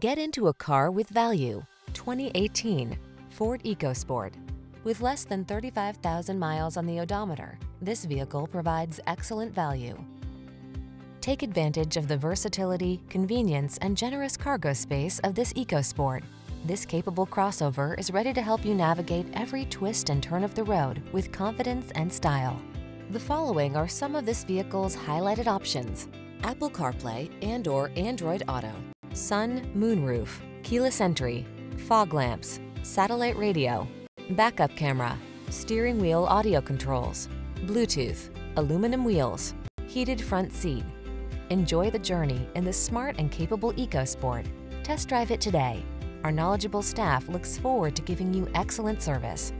Get into a car with value. 2018 Ford EcoSport. With less than 35,000 miles on the odometer, this vehicle provides excellent value. Take advantage of the versatility, convenience, and generous cargo space of this EcoSport. This capable crossover is ready to help you navigate every twist and turn of the road with confidence and style. The following are some of this vehicle's highlighted options: Apple CarPlay and/or Android Auto, sun, moonroof, keyless entry, fog lamps, satellite radio, backup camera, steering wheel audio controls, Bluetooth, aluminum wheels, heated front seat. Enjoy the journey in this smart and capable EcoSport. Test drive it today. Our knowledgeable staff looks forward to giving you excellent service.